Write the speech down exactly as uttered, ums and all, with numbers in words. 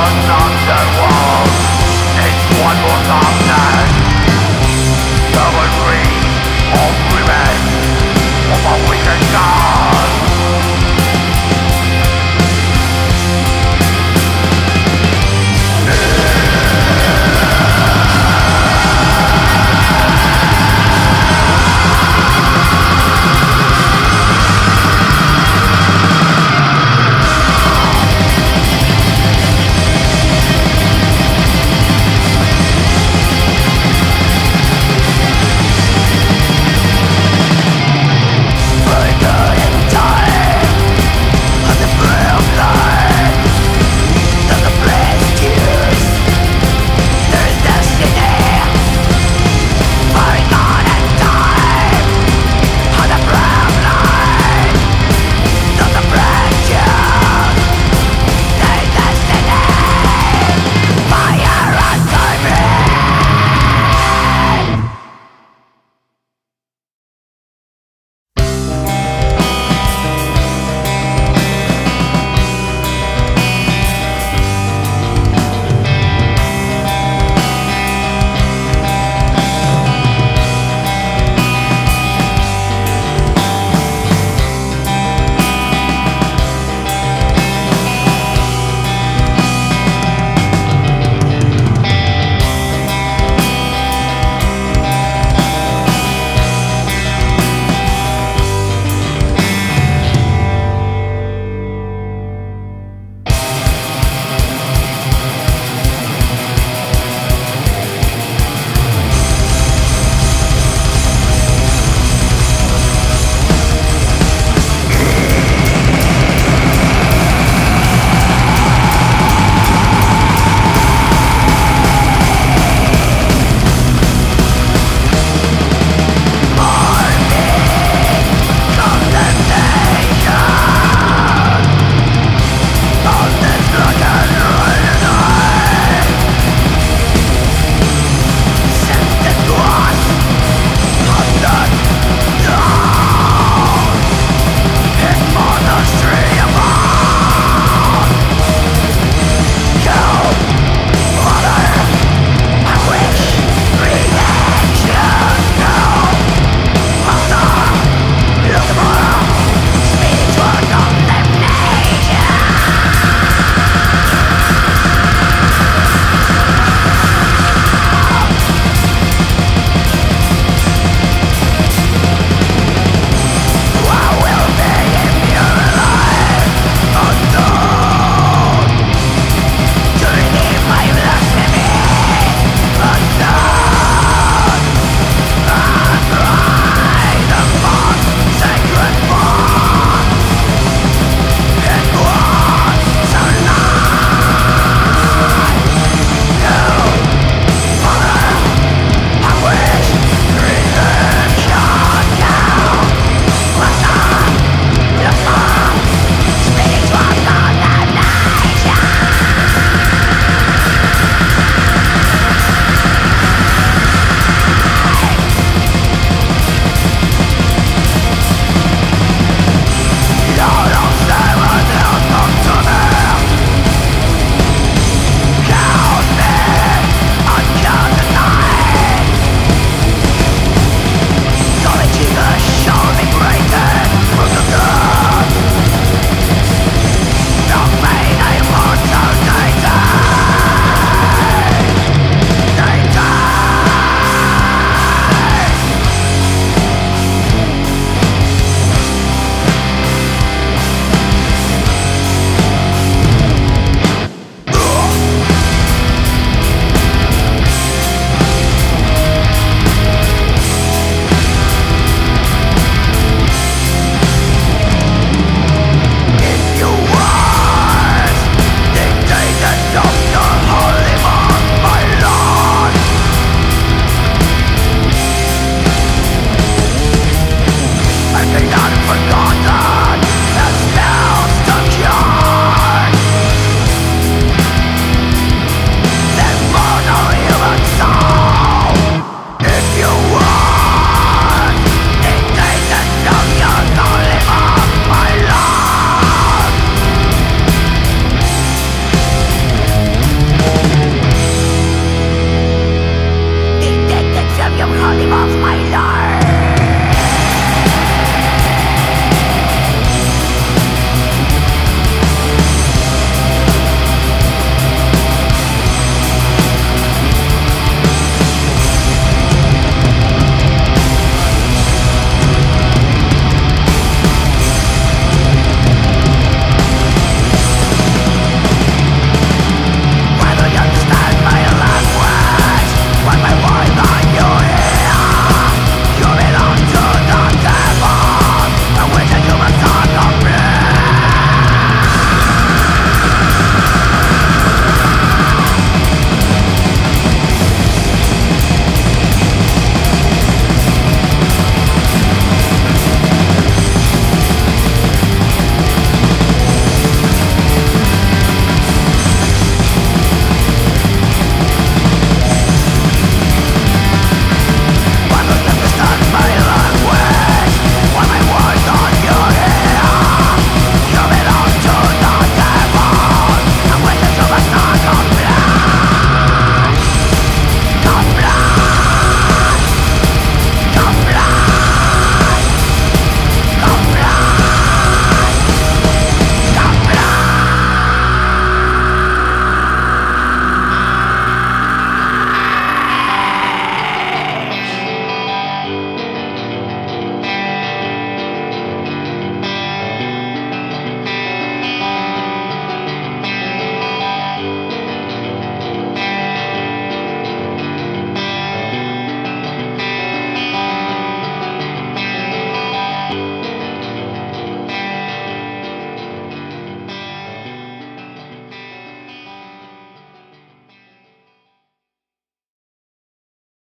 one night.